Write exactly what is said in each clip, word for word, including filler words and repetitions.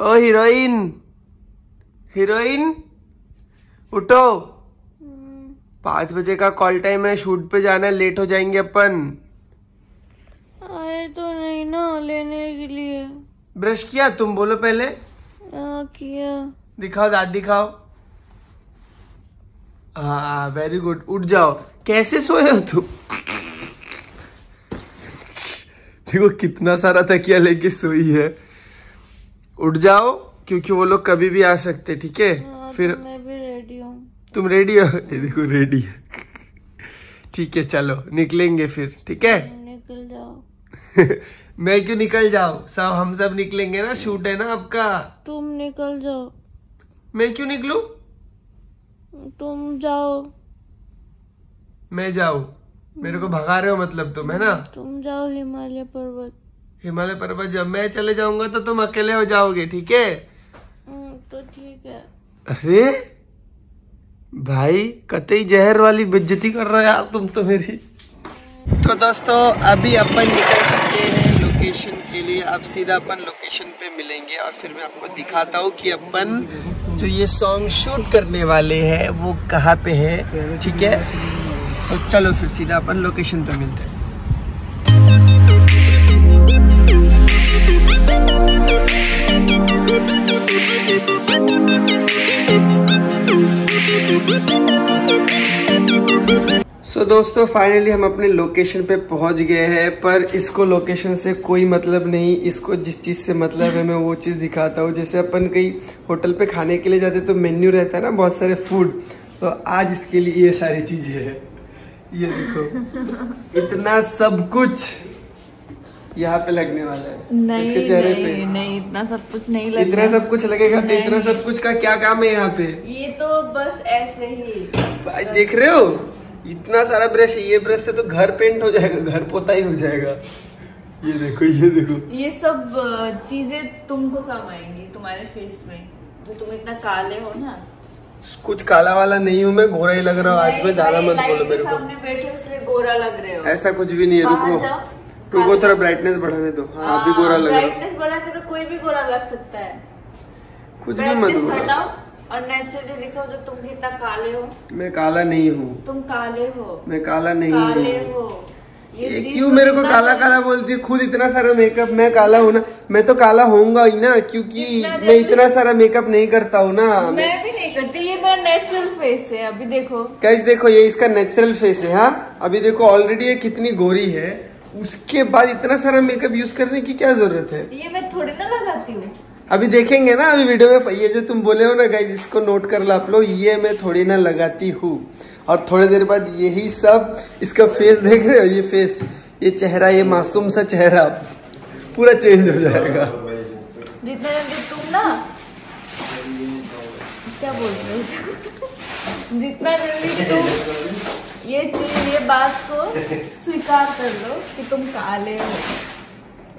ओ heroine, heroine उठो, पाँच बजे का कॉल टाइम है, शूट पे जाना है, लेट हो जाएंगे अपन। आए तो नहीं ना लेने के लिए। ब्रश किया? तुम बोलो पहले। आ, किया। दिखाओ दांत दिखाओ। हाँ वेरी गुड, उठ जाओ। कैसे सोए हो तुम? देखो कितना सारा तकिया लेके सोई है। उठ जाओ क्योंकि वो लोग कभी भी आ सकते, ठीक है? फिर मैं भी रेडी हूँ। तुम रेडी हो? ये देखो रेडी है। ठीक है चलो निकलेंगे फिर, ठीक है? निकल जाओ। मैं क्यों निकल जाओ? सब हम सब निकलेंगे ना, शूट है ना आपका। तुम निकल जाओ। मैं क्यों निकलूं? तुम जाओ। मैं जाऊं? मेरे को भगा रहे हो मतलब तुम, है ना? तुम जाओ हिमालय पर्वत। हिमालय पर्वत जब मैं चले जाऊंगा तो तुम अकेले हो जाओगे, ठीक है? तो ठीक है। अरे भाई कतई जहर वाली बेइज्जती कर रहे हो यार तुम तो मेरी। तो दोस्तों अभी अपन निकल चुके हैं लोकेशन के लिए। अब सीधा अपन लोकेशन पे मिलेंगे और फिर मैं आपको दिखाता हूँ कि अपन जो ये सॉन्ग शूट करने वाले हैं वो कहाँ पे है, ठीक है? तो चलो फिर सीधा अपन लोकेशन पे मिलते हैं। सो so, दोस्तों फाइनली हम अपने लोकेशन पे पहुंच गए हैं, पर इसको लोकेशन से कोई मतलब नहीं। इसको जिस चीज़ से मतलब है मैं वो चीज़ दिखाता हूँ। जैसे अपन कहीं होटल पे खाने के लिए जाते तो मेन्यू रहता है ना, बहुत सारे फूड। तो आज इसके लिए ये सारी चीज़ें हैं। ये देखो इतना सब कुछ यहाँ पे लगने वाला है। नहीं, इसके चेहरे नहीं, पे नहीं, इतना सब कुछ नहीं लगेगा। इतना सब कुछ लगेगा तो इतना सब कुछ का क्या काम है यहाँ पे? ये तो बस ऐसे ही भाई तो देख रहे हो इतना सारा ब्रश। ये ब्रश से तो घर पेंट हो जाएगा, घर पोता ही हो जाएगा। ये देखो ये देखो ये सब चीजें तुमको काम आएंगी तुम्हारे फेस में। तो तुम इतना काले हो ना। कुछ काला वाला नहीं हूँ मैं, गोरा ही लग रहा हूँ आज में। ज्यादा मत बोलो मेरे को, सामने बैठे इसलिए गोरा लग रहे हो। ऐसा कुछ भी नहीं है, रुको तुमको थोड़ा ब्राइटनेस बढ़ाने दो। हाँ आप भी गोरा लग रहा है। ब्राइटनेस बढ़ा के तो कोई भी गोरा लग सकता है। कुछ भी मत घटाओ और नेचुरली दिखाओ जो तुम कितना काले हो। मैं काला नहीं हूँ। तुम काले हो। मैं काला नहीं हूँ। काले हो। ये, ये क्यों मेरे को काला काला बोलती है? खुद इतना सारा मेकअप, मैं काला हूँ ना? मैं तो काला होऊंगा ही ना क्योंकि मैं इतना सारा मेकअप नहीं करता हूँ ना। मैं भी नहीं करती। ये मेरा नेचुरल फेस है। अभी देखो गाइस, देखो ये इसका नेचुरल फेस है। हाँ अभी देखो ऑलरेडी ये कितनी गोरी है, उसके बाद इतना सारा मेकअप यूज करने की क्या जरूरत है? ये मैं थोड़ी ना लगाती हूँ। अभी देखेंगे ना अभी वीडियो में। ये जो तुम बोले हो ना गाइस, इसको नोट कर लो आप लोग, ये मैं थोड़ी ना लगाती हूँ। और थोड़ी देर बाद यही सब इसका फेस देख रहे हो, ये फेस, ये चेहरा, ये मासूम सा चेहरा पूरा चेंज हो जाएगा। जितना जल्दी तुम ना क्या बोल रहे हो, जितना जल्दी तुम ये चीज, ये बात को स्वीकार कर लो कि तुम काले हो,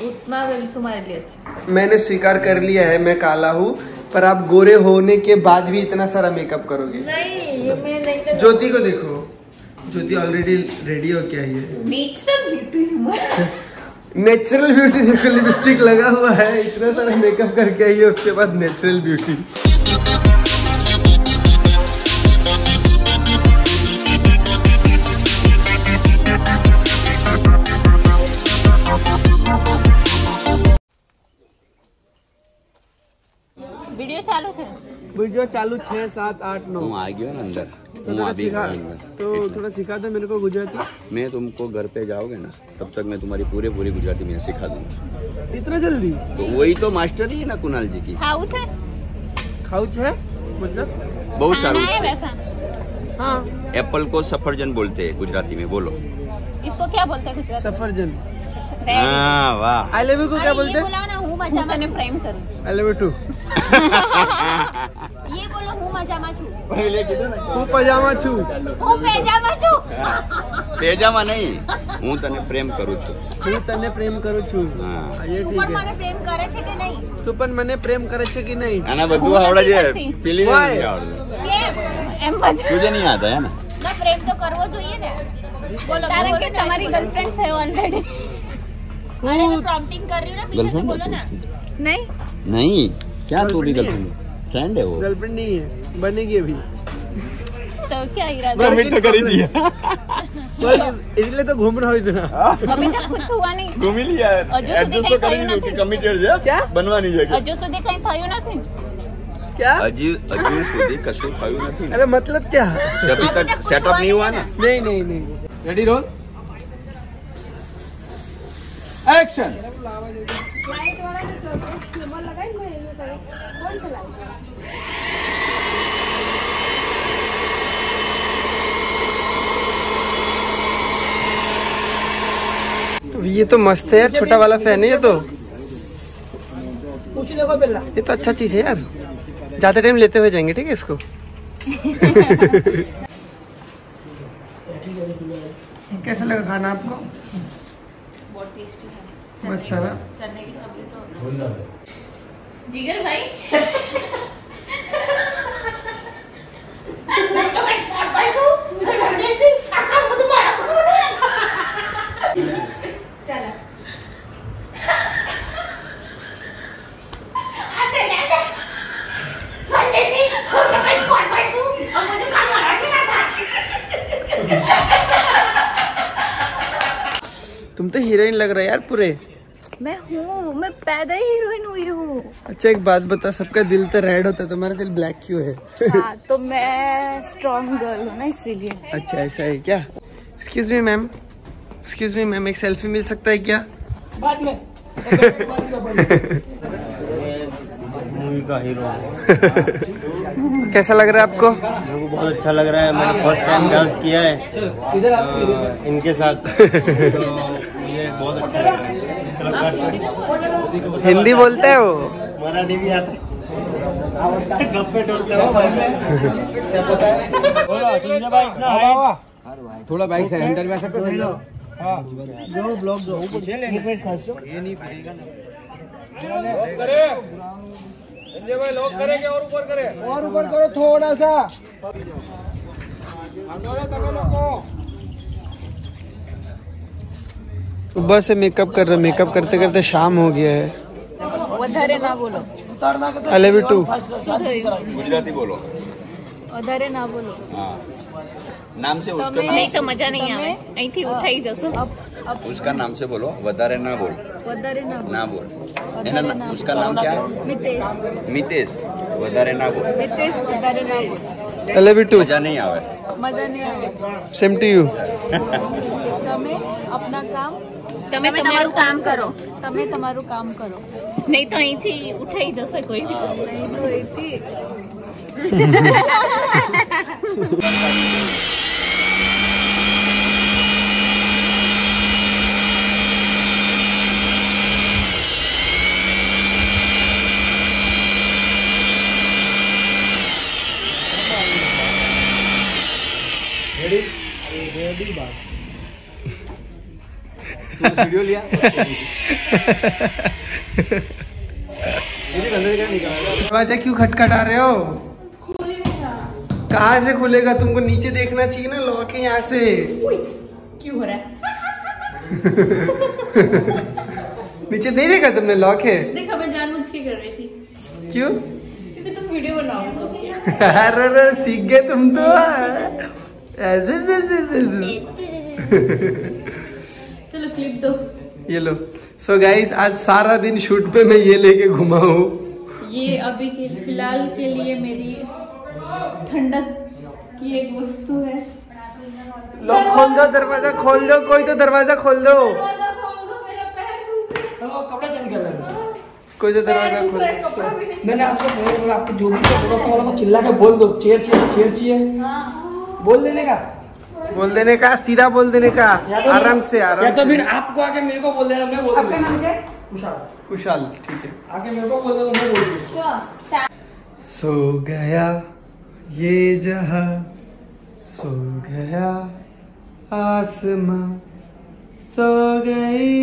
उतना तुम्हारे लिए अच्छा। मैंने स्वीकार कर लिया है मैं काला हूँ, पर आप गोरे होने के बाद भी इतना सारा मेकअप करोगे? नहीं ये मैं नहीं करूँगी। ज्योति को देखो, ज्योति ऑलरेडी रेडी हो क्या? ये नेचुरल ब्यूटी। नेचुरल ब्यूटी देखो, लिपस्टिक लगा हुआ है, इतना सारा मेकअप करके आई है, उसके बाद नेचुरल ब्यूटी। वीडियो चालू छः सात आठ नौ आ गया ना अंदर। तो थोड़ा सिखा, तो थोड़ा सिखा दो मेरे को गुजराती। मैं तुमको घर पे जाओगे ना तब तक मैं तुम्हारी पूरे पूरी गुजराती में सिखा दूंगा। इतना जल्दी? तो वही तो मास्टर ही है ना कुणाल जी की। खाउच है? खाउच है मतलब बहुत सारा वैसा। हाँ एप्पल को सफरजन बोलते है गुजराती में, बोलो इसको क्या बोलते हैं? सफरजन। हाँ वाह। आई लव यू को क्या बोलते हैं? मजा माने प्रेम करूं। I love you too. ये बोलो हूं मजामा छु। पहले कीधो ना हूं पजामा छु। हूं पजामा छु। पजामा नहीं, हूं तने प्रेम करू छु। हूं तने प्रेम करू छु। हां ये ठीक है। तू મને પ્રેમ કરે છે કે નહીં? તું પણ મને પ્રેમ કરે છે કે નહીં? આના બધું આવડે છે, પેલી નહીં આવડે. કેમ એમ મજા તુજે નહીં આતા હે ને? ના પ્રેમ તો કરવો જોઈએ ને. બોલો કારણ કે તમારી गर्लफ्रेंड છે ઓલરેडी। अरे मैं प्रॉम्प्टिंग कर रही हूँ ना, पीछे से बोलो ना। नहीं नहीं क्या तू भी गर्लफ्रेंड फ्रेंड है वो? गर्लफ्रेंड नहीं है, बनेगी अभी। तो क्या इरादा है? कर ही दिया इसलिए तो घूम रहा हूँ इतना। अभी तक कुछ हुआ नहीं। घूम ही लिया है। एडजस्ट तो कर ही नहीं कि कमिटेड है। क्या बनवा नहीं जाएगा। एडजस्ट तो देखा ही था यू नथिंग। क्या? अजी अजी सुधी कशुर था यू नथिंग। अरे मतलब क्या? जब तक सेटअप नहीं हुआ ना। नहीं नहीं नहीं। Ready roll. एक्शन। लाइट वाला जो सिंबल लगा है मैं ये करूं। कौन चलाएगा? ये तो मस्त है यार, छोटा वाला फैन है ये तो। ये तो अच्छा चीज है यार, ज्यादा टाइम लेते हुए जाएंगे ठीक है इसको। कैसा लगा खाना आपको? बहुत टेस्टी है। मस्त था ना? चने की सब्जी तो। जिगर भाई। तुम तो हीरोइन लग रहा है यार पूरे। मैं हूँ, मैं पैदा ही हीरोइन हुई हूँ। अच्छा एक बात बता, सबका दिल तो रेड होता है, तुम्हारा दिल ब्लैक क्यों है? हाँ, तो मैं स्ट्रॉन्ग गर्ल हूँ ना इसीलिए। अच्छा ऐसा है क्या? Excuse me ma'am, excuse me ma'am, एक सेल्फी मिल सकता है क्या? बाद में। मूवी का हीरो। कैसा लग रहा है आपको? मेरे को बहुत अच्छा लग रहा है, मैंने फर्स्ट टाइम डांस किया है इनके साथ। बहुत अच्छा है। हिंदी बोलते है वो? मराठी भी आता है। थोड़ा बाइक हैंडल में सब सही लो। जो ब्लॉक जो ऊपर पे खर्चो ये नहीं पड़ेगा ना। लॉक करे संजय भाई, लॉक करेंगे और ऊपर करे और ऊपर करो थोड़ा सा। अंदर तक लोगो सुबह से मेकअप कर रहे, मेकअप करते करते शाम हो गया है। ना बोलो टू गुजराती बोलो, ना बोलो नाम से उसका नहीं तो मजा नहीं आए। नहीं थी उठाई जसो उसका नाम से बोलो, वधारे ना बोल, वधारे ना बोल। उसका नाम क्या है? मितेश। मितेश वधारे ना बोल, मितेश वधारे ना बोल। अलेवी टू मजा नहीं आवे, मजा नहीं आवे। Same to you. तमे अपना काम તમે તમારું કામ કરો, તમે તમારું કામ કરો, નહીં તો અહીંથી ઉઠાઈ જશે કોઈ, નહીં તો અહીંથી। રેડી રેડી બાત वीडियो लिया। दरवाजा क्यों खटखटा रहे हो? कहाँ से खुलेगा? तुमको नीचे देखना चाहिए ना, लॉक है यहाँ से। क्यों हो रहा है? नीचे नहीं देखा तुमने? लॉक है। देखा, मैं जानबूझ के कर रही थी। क्यों? क्योंकि तुम वीडियो बनाओगे। अरे सीख गए तुम तो। क्लिप दो। ये लो। सो so गाइस, आज सारा दिन शूट पे मैं ये लेके घुमा हूँ। ये अभी के फिलहाल के लिए मेरी ठंडक की एक वस्तु है। लो खोल दो दरवाजा, खोल दो कोई तो दरवाजा खोल दो। दरवाजा खोल दो, मेरा पैर डूब गया। कपड़ा चेंज कर लो। कोई तो दरवाजा खोल दो। मैंने आपको बोला, आपको जो भी थोड़ा सा वाला को चिल्ला के बोल दो, चेयर चेयर चेयर चेयर। हां बोल देने का, बोल देने का, सीधा बोल देने का, आराम से आराम से। तो फिर आपको आके मेरे को बोल देना, मैं बोल दूं। आपका नाम क्या है? कुशाल। कुशाल ठीक है, आके मेरे को बोल दो, मैं बोल दूं। सो गया ये जहां, सो गया आसमां, सो गई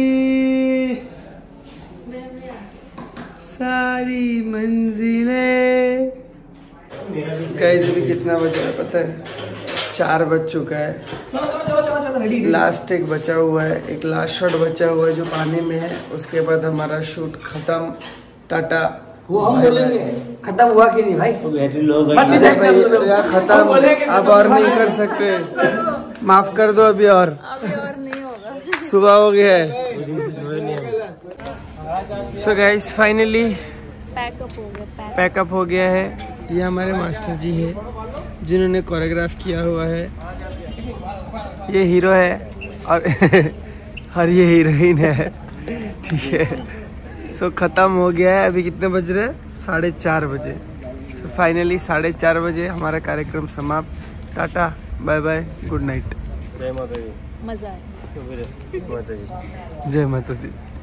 सारी मंजिलें। गाइस अभी कितना बज रहा है पता है? चार बज चुका है। लास्ट एक बचा हुआ है, एक लास्ट शॉट बचा हुआ है जो पानी में है। उसके बाद हमारा शूट खत्म। टाटा वो हम बोलेंगे, खत्म हुआ कि नहीं भाई, खत्म अब और नहीं कर सकते, माफ कर दो अभी और नहीं होगा, सुबह हो गया है। सो गाइस फाइनली पैकअप हो गया, पैकअप हो गया है। ये हमारे मास्टर जी है जिन्होंने कोरियोग्राफ किया हुआ है। ये हीरो है और और ये हीरोइन है, ठीक है। सो so, ख़त्म हो गया है। अभी कितने बज रहे हैं, साढ़े चार बजे। सो फाइनली साढ़े चार बजे हमारा कार्यक्रम समाप्त। Tata bye bye, good night, जय माता दी, मज़ा आया, जय माता दी।